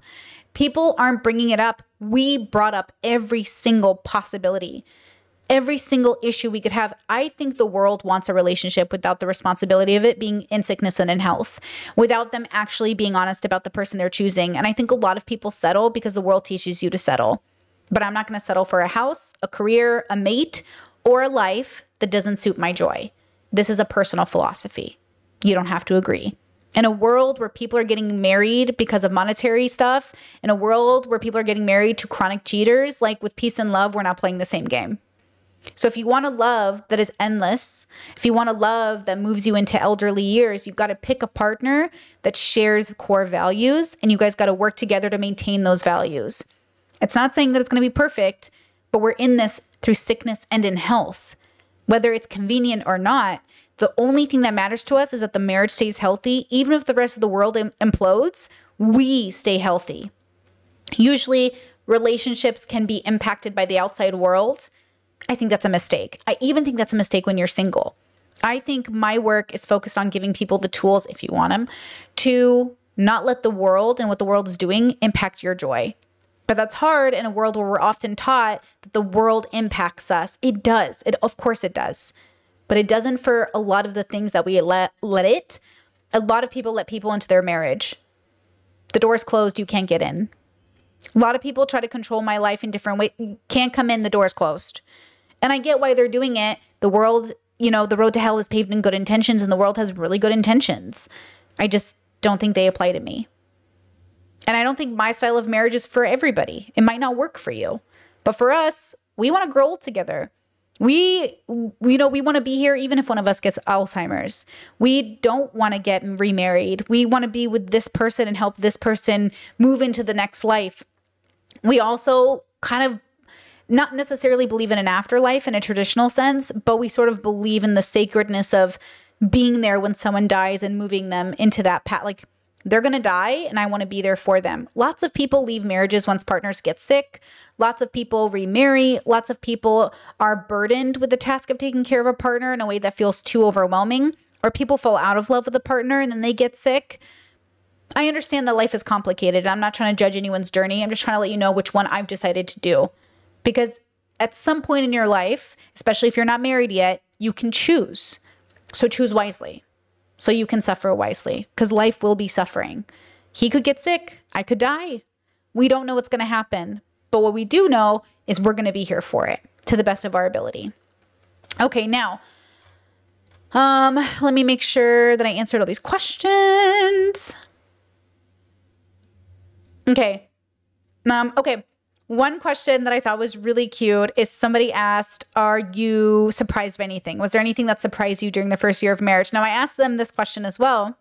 People aren't bringing it up. We brought up every single possibility, every single issue we could have. I think the world wants a relationship without the responsibility of it being in sickness and in health, without them actually being honest about the person they're choosing. And I think a lot of people settle because the world teaches you to settle. But I'm not going to settle for a house, a career, a mate, or a life that doesn't suit my joy. This is a personal philosophy. You don't have to agree. In a world where people are getting married because of monetary stuff, in a world where people are getting married to chronic cheaters, like with peace and love, we're not playing the same game. So if you want a love that is endless, if you want a love that moves you into elderly years, you've got to pick a partner that shares core values, and you guys got to work together to maintain those values. It's not saying that it's going to be perfect, but we're in this through sickness and in health. Whether it's convenient or not, the only thing that matters to us is that the marriage stays healthy. Even if the rest of the world im- implodes, we stay healthy. Usually, relationships can be impacted by the outside world. I think that's a mistake. I even think that's a mistake when you're single. I think my work is focused on giving people the tools, if you want them, to not let the world and what the world is doing impact your joy. But that's hard in a world where we're often taught that the world impacts us. It does. It, of course it does. But it doesn't for a lot of the things that we let, let it. A lot of people let people into their marriage. The door's closed, you can't get in. A lot of people try to control my life in different ways. Can't come in, the door's closed. And I get why they're doing it. The world, you know, the road to hell is paved in good intentions, and the world has really good intentions. I just don't think they apply to me. And I don't think my style of marriage is for everybody. It might not work for you. But for us, we want to grow old together. We, you know, we want to be here even if one of us gets Alzheimer's. We don't want to get remarried. We want to be with this person and help this person move into the next life. We also kind of not necessarily believe in an afterlife in a traditional sense, but we sort of believe in the sacredness of being there when someone dies and moving them into that path. Like, they're going to die and I want to be there for them. Lots of people leave marriages once partners get sick. Lots of people remarry. Lots of people are burdened with the task of taking care of a partner in a way that feels too overwhelming. Or people fall out of love with a partner and then they get sick. I understand that life is complicated. I'm not trying to judge anyone's journey. I'm just trying to let you know which one I've decided to do. Because at some point in your life, especially if you're not married yet, you can choose. So choose wisely. So you can suffer wisely, because life will be suffering. He could get sick. I could die. We don't know what's going to happen. But what we do know is we're going to be here for it to the best of our ability. Okay, now Um, let me make sure that I answered all these questions. Okay. Um, okay. One question that I thought was really cute is somebody asked, are you surprised by anything? Was there anything that surprised you during the first year of marriage? Now, I asked them this question as well,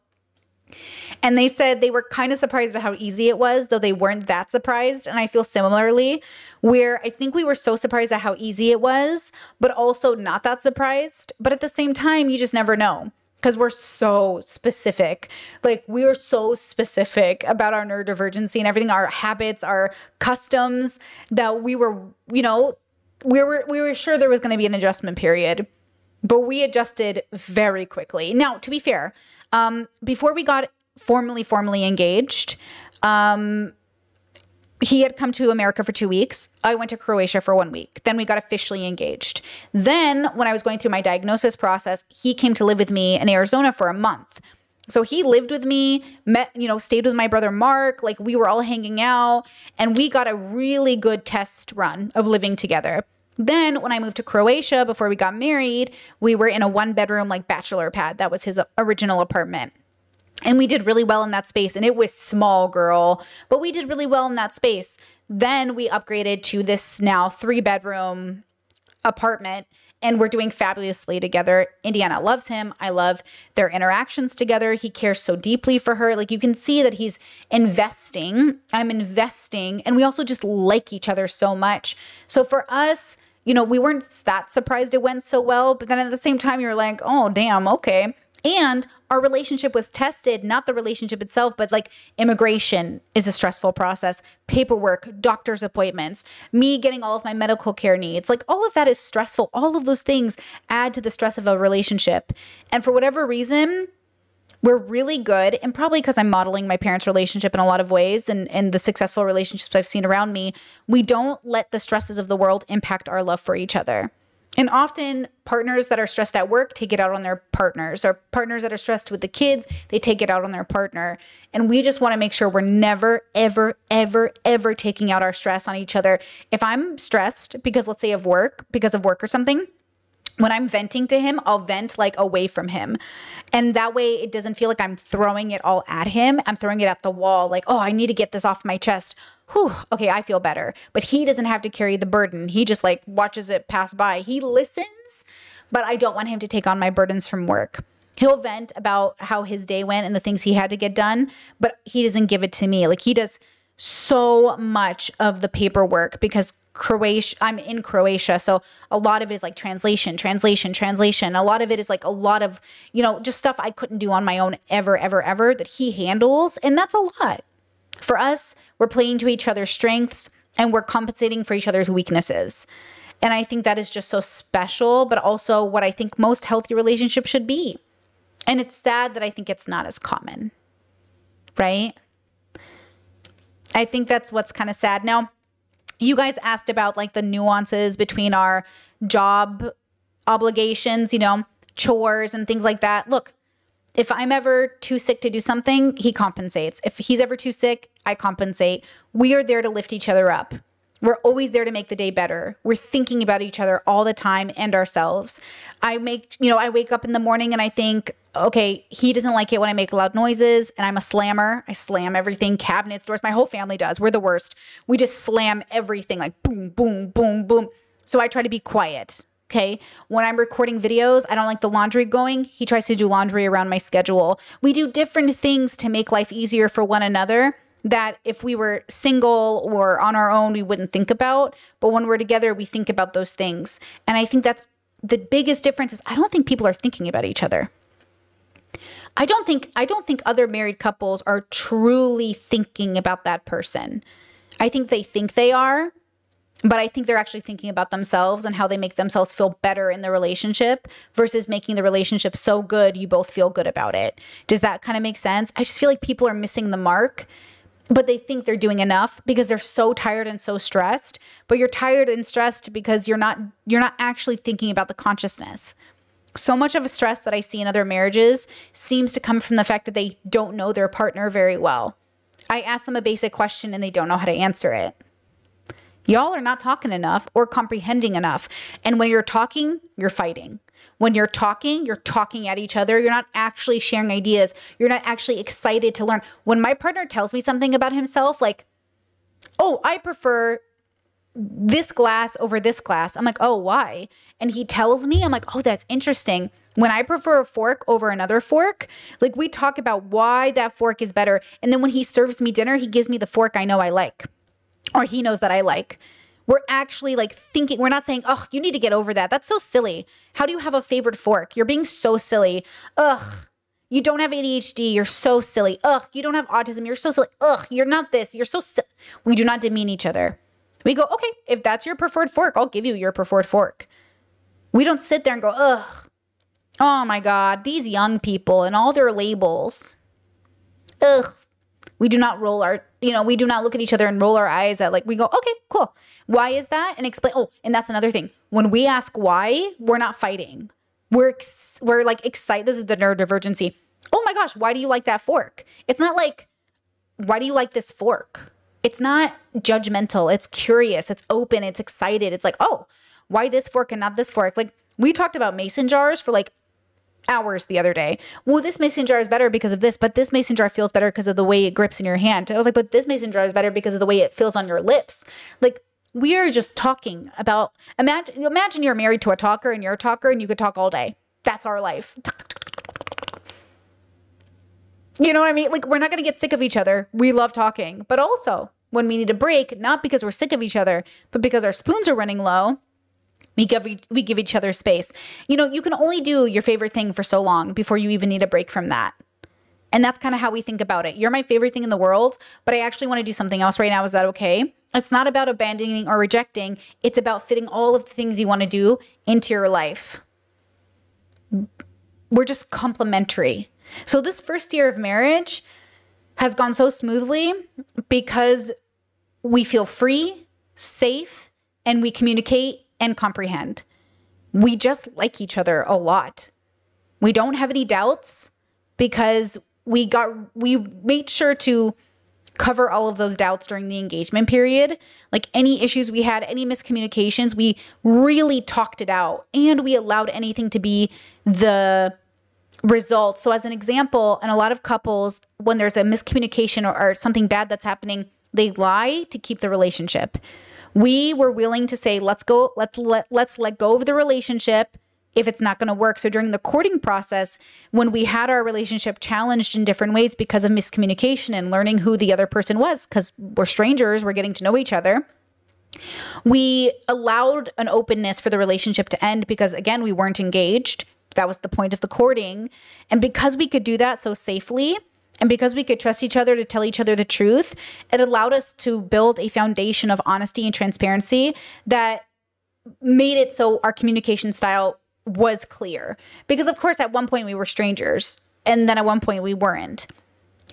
and they said they were kind of surprised at how easy it was, though they weren't that surprised. And I feel similarly, where I think we were so surprised at how easy it was, but also not that surprised. But at the same time, you just never know, because we're so specific. Like, we are so specific about our neurodivergency and everything, our habits, our customs, that we were, you know, we were, we were sure there was going to be an adjustment period. But we adjusted very quickly. Now, to be fair, um, before we got formally, formally engaged, um, he had come to America for two weeks. I went to Croatia for one week. Then we got officially engaged. Then when I was going through my diagnosis process, he came to live with me in Arizona for a month. So he lived with me, met, you know, stayed with my brother, Mark. Like, we were all hanging out, and we got a really good test run of living together. Then when I moved to Croatia, before we got married, we were in a one bedroom, like, bachelor pad. That was his original apartment. And we did really well in that space. And it was small, girl, but we did really well in that space. Then we upgraded to this now three bedroom apartment, and we're doing fabulously together. Indiana loves him. I love their interactions together. He cares so deeply for her. Like, you can see that he's investing. I'm investing. And we also just like each other so much. So for us, you know, we weren't that surprised it went so well, but then at the same time, you're like, oh, damn, okay. And our relationship was tested, not the relationship itself, but like, immigration is a stressful process, paperwork, doctor's appointments, me getting all of my medical care needs, like, all of that is stressful. All of those things add to the stress of a relationship. And for whatever reason, we're really good, and probably because I'm modeling my parents' relationship in a lot of ways, and, and the successful relationships I've seen around me, we don't let the stresses of the world impact our love for each other. And often partners that are stressed at work take it out on their partners, or partners that are stressed with the kids, they take it out on their partner. And we just want to make sure we're never, ever, ever, ever taking out our stress on each other. If I'm stressed because, let's say, of work, because of work or something, when I'm venting to him, I'll vent, like, away from him. And that way it doesn't feel like I'm throwing it all at him. I'm throwing it at the wall, like, oh, I need to get this off my chest. Whew, okay, I feel better. But he doesn't have to carry the burden. He just, like, watches it pass by. He listens, but I don't want him to take on my burdens from work. He'll vent about how his day went and the things he had to get done, but he doesn't give it to me. Like, he does so much of the paperwork, because Croatia, I'm in Croatia, so a lot of it is like translation, translation, translation. A lot of it is like a lot of, you know, just stuff I couldn't do on my own ever, ever, ever, that he handles. And that's a lot. For us, we're playing to each other's strengths, and we're compensating for each other's weaknesses. And I think that is just so special, but also what I think most healthy relationships should be. And it's sad that I think it's not as common, right? I think that's what's kind of sad. Now, you guys asked about, like, the nuances between our job obligations, you know, chores and things like that. Look, if I'm ever too sick to do something, he compensates. If he's ever too sick, I compensate. We are there to lift each other up. We're always there to make the day better. We're thinking about each other all the time, and ourselves. I make, you know, I wake up in the morning and I think, okay, he doesn't like it when I make loud noises, and I'm a slammer. I slam everything, cabinets, doors. My whole family does. We're the worst. We just slam everything, like, boom, boom, boom, boom. So I try to be quiet. Okay. When I'm recording videos, I don't like the laundry going. He tries to do laundry around my schedule. We do different things to make life easier for one another, that if we were single or on our own, we wouldn't think about. But when we're together, we think about those things. And I think that's the biggest difference, is I don't think people are thinking about each other. I don't think, I don't think other married couples are truly thinking about that person. I think they think they are, but I think they're actually thinking about themselves and how they make themselves feel better in the relationship, versus making the relationship so good you both feel good about it. Does that kind of make sense? I just feel like people are missing the mark. But they think they're doing enough because they're so tired and so stressed. But you're tired and stressed because you're not you're not actually thinking about the consciousness. So much of a stress that I see in other marriages seems to come from the fact that they don't know their partner very well. I ask them a basic question and they don't know how to answer it. Y'all are not talking enough or comprehending enough. And when you're talking, you're fighting. When you're talking, you're talking at each other. You're not actually sharing ideas. You're not actually excited to learn. When my partner tells me something about himself, like, oh, I prefer this glass over this glass. I'm like, oh, why? And he tells me, I'm like, oh, that's interesting. When I prefer a fork over another fork, like we talk about why that fork is better. And then when he serves me dinner, he gives me the fork I know I like, or he knows that I like. We're actually like thinking, we're not saying, oh, you need to get over that. That's so silly. How do you have a favorite fork? You're being so silly. Ugh, you don't have A D H D. You're so silly. Ugh, you don't have autism. You're so silly. Ugh, you're not this. You're so silly. We do not demean each other. We go, okay, if that's your preferred fork, I'll give you your preferred fork. We don't sit there and go, ugh, oh my God, these young people and all their labels. Ugh. We do not roll our, you know, we do not look at each other and roll our eyes at like, we go, okay, cool. Why is that? And explain, oh, and that's another thing. When we ask why, we're not fighting. We're, ex we're like excited. This is the neurodivergency. Oh my gosh, why do you like that fork? It's not like, why do you like this fork? It's not judgmental. It's curious. It's open. It's excited. It's like, oh, why this fork and not this fork? Like we talked about mason jars for like hours the other day. Well, this mason jar is better because of this, but this mason jar feels better because of the way it grips in your hand. I was like, but this mason jar is better because of the way it feels on your lips. Like we are just talking about, imagine, imagine you're married to a talker and you're a talker and you could talk all day. That's our life. You know what I mean? Like we're not going to get sick of each other. We love talking, but also when we need a break, not because we're sick of each other, but because our spoons are running low, we give, we give each other space. You know, you can only do your favorite thing for so long before you even need a break from that. And that's kind of how we think about it. You're my favorite thing in the world, but I actually want to do something else right now. Is that okay? It's not about abandoning or rejecting. It's about fitting all of the things you want to do into your life. We're just complementary. So this first year of marriage has gone so smoothly because we feel free, safe, and we communicate and comprehend. We just like each other a lot. We don't have any doubts because we got, we made sure to cover all of those doubts during the engagement period. Like any issues we had, any miscommunications, we really talked it out and we allowed anything to be the results. So as an example, and a lot of couples, when there's a miscommunication or, or something bad that's happening, they lie to keep the relationship. We were willing to say, let's go, let's let, let's let go of the relationship if it's not going to work. So during the courting process, when we had our relationship challenged in different ways because of miscommunication and learning who the other person was, because we're strangers, we're getting to know each other, we allowed an openness for the relationship to end because again, we weren't engaged. That was the point of the courting. And because we could do that so safely, and because we could trust each other to tell each other the truth, it allowed us to build a foundation of honesty and transparency that made it so our communication style was clear. Because of course, at one point we were strangers, and then at one point we weren't.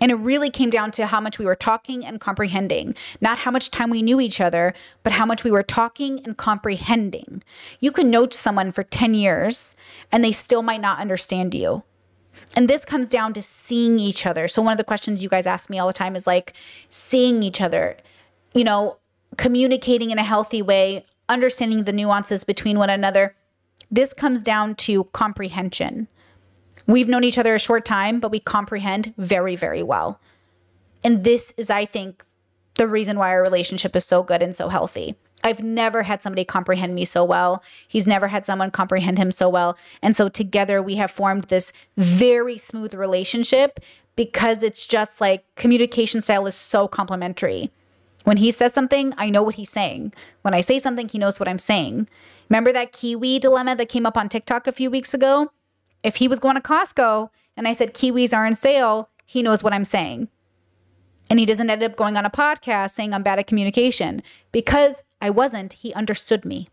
And it really came down to how much we were talking and comprehending, not how much time we knew each other, but how much we were talking and comprehending. You can know someone for ten years and they still might not understand you. And this comes down to seeing each other. So one of the questions you guys ask me all the time is like seeing each other, you know, communicating in a healthy way, understanding the nuances between one another. This comes down to comprehension. We've known each other a short time, but we comprehend very, very well. And this is, I think, the reason why our relationship is so good and so healthy. I've never had somebody comprehend me so well. He's never had someone comprehend him so well. And so together we have formed this very smooth relationship because it's just like communication style is so complementary. When he says something, I know what he's saying. When I say something, he knows what I'm saying. Remember that kiwi dilemma that came up on TikTok a few weeks ago? If he was going to Costco and I said, kiwis are on sale, he knows what I'm saying. And he doesn't end up going on a podcast saying I'm bad at communication because I wasn't. He understood me.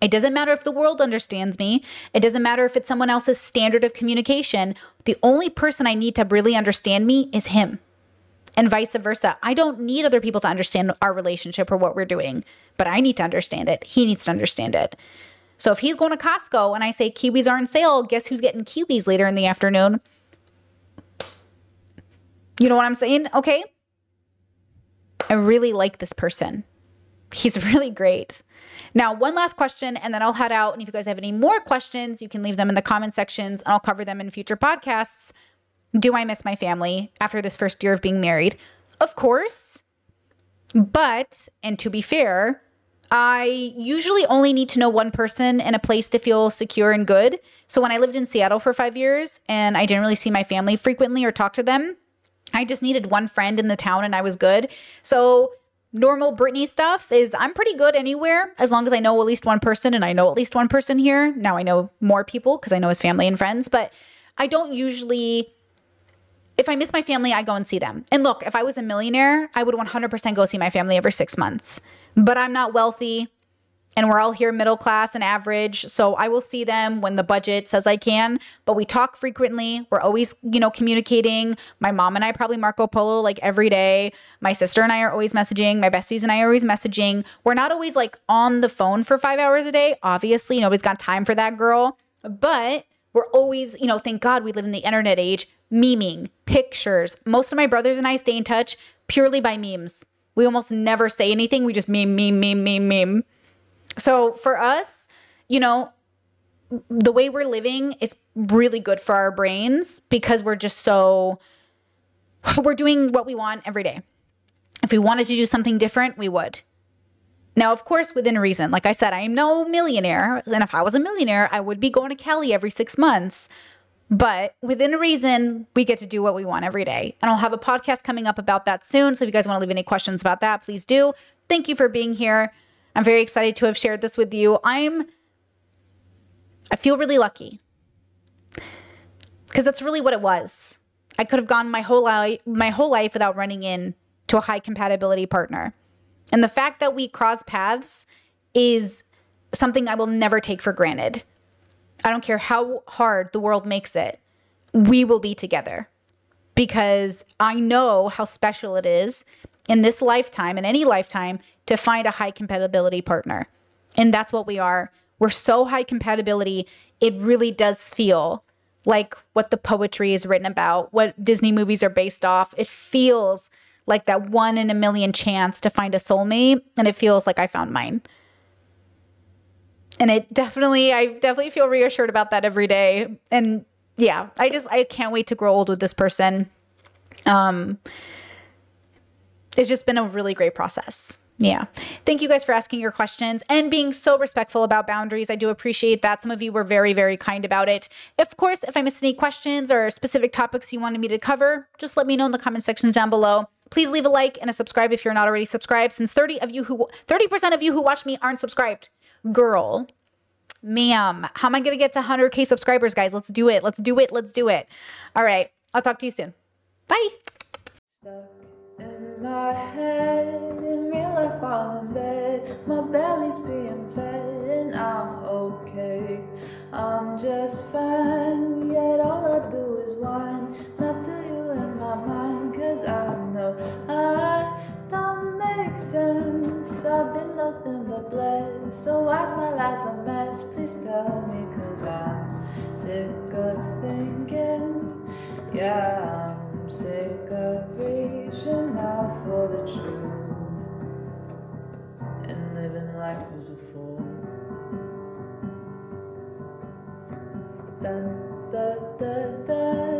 It doesn't matter if the world understands me. It doesn't matter if it's someone else's standard of communication. The only person I need to really understand me is him and vice versa. I don't need other people to understand our relationship or what we're doing, but I need to understand it. He needs to understand it. So if he's going to Costco and I say kiwis are on sale, guess who's getting kiwis later in the afternoon? You know what I'm saying? Okay. I really like this person. he's really great. Now, one last question and then I'll head out. And if you guys have any more questions, you can leave them in the comment sections and I'll cover them in future podcasts. Do I miss my family after this first year of being married? Of course. But, and to be fair, I usually only need to know one person and a place to feel secure and good. So when I lived in Seattle for five years and I didn't really see my family frequently or talk to them, I just needed one friend in the town and I was good. So normal Brittany stuff is I'm pretty good anywhere as long as I know at least one person, and I know at least one person here. Now I know more people because I know his family and friends, but I don't usually... If I miss my family, I go and see them. And look, if I was a millionaire, I would one hundred percent go see my family every six months. But I'm not wealthy and we're all here middle class and average. So I will see them when the budget says I can. But we talk frequently. We're always, you know, communicating. My mom and I probably Marco Polo like every day. My sister and I are always messaging. My besties and I are always messaging. We're not always like on the phone for five hours a day. Obviously, nobody's got time for that, girl. But we're always, you know, thank God we live in the internet age. Memeing, pictures. Most of my brothers and I stay in touch purely by memes. We almost never say anything. We just meme, meme, meme, meme, meme. So for us, you know, the way we're living is really good for our brains because we're just so, we're doing what we want every day. If we wanted to do something different, we would. Now, of course, within reason. Like I said, I am no millionaire. And if I was a millionaire, I would be going to Cali every six months. But within a reason, we get to do what we want every day. And I'll have a podcast coming up about that soon. So if you guys want to leave any questions about that, please do. Thank you for being here. I'm very excited to have shared this with you. I'm, I feel really lucky because that's really what it was. I could have gone my whole life, my whole life without running in to a high compatibility partner. And the fact that we cross paths is something I will never take for granted. I don't care how hard the world makes it. We will be together because I know how special it is in this lifetime, in any lifetime, to find a high compatibility partner. And that's what we are. We're so high compatibility. It really does feel like what the poetry is written about, what Disney movies are based off. It feels like that one in a million chance to find a soulmate. And it feels like I found mine. And it definitely, I definitely feel reassured about that every day. And yeah, I just, I can't wait to grow old with this person. Um, it's just been a really great process. Yeah. Thank you guys for asking your questions and being so respectful about boundaries. I do appreciate that. Some of you were very, very kind about it. Of course, if I missed any questions or specific topics you wanted me to cover, just let me know in the comment sections down below. Please leave a like and a subscribe if you're not already subscribed, since thirty of you who, thirty percent of you who watch me aren't subscribed. Girl, ma'am, how am I going to get to one hundred K subscribers, guys? Let's do it. Let's do it. Let's do it. All right. I'll talk to you soon. Bye. Stuck in my head, in real life, I'm in bed. My belly's being fed and I'm okay. I'm just fine, yet all I do is whine. Not to you in my mind, cause I know I don't make sense. I've been nothing but blessed. So why's my life a mess? Please tell me, cause I'm sick of thinking. Yeah, I'm sick of reaching out for the truth and living life as a fool. Dun, dun, dun, dun.